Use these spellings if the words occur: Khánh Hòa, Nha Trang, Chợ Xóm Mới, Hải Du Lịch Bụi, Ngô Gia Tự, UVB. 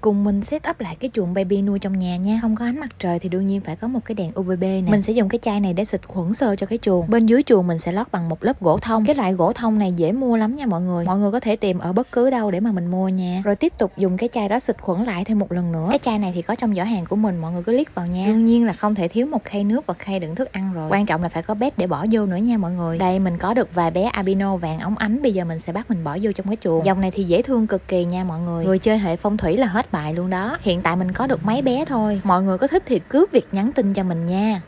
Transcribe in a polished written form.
Cùng mình set up lại cái chuồng baby nuôi trong nhà nha. Không có ánh mặt trời thì đương nhiên phải có một cái đèn UVB nè. Mình sẽ dùng cái chai này để xịt khuẩn sơ cho cái chuồng. Bên dưới chuồng mình sẽ lót bằng một lớp gỗ thông. Cái loại gỗ thông này dễ mua lắm nha mọi người. Mọi người có thể tìm ở bất cứ đâu để mà mình mua nha. Rồi tiếp tục dùng cái chai đó xịt khuẩn lại thêm một lần nữa. Cái chai này thì có trong giỏ hàng của mình, mọi người cứ liếc vào nha. Đương nhiên là không thể thiếu một khay nước và khay đựng thức ăn rồi. Quan trọng là phải có bếp để bỏ vô nữa nha mọi người. Đây mình có được vài bé albino vàng óng ánh, bây giờ mình sẽ bắt mình bỏ vô trong cái chuồng. Dòng này thì dễ thương cực kỳ nha mọi người. Người chơi hệ phong thủy là hết bài luôn đó. Hiện tại mình có được mấy bé thôi. Mọi người có thích thì cứ việc nhắn tin cho mình nha.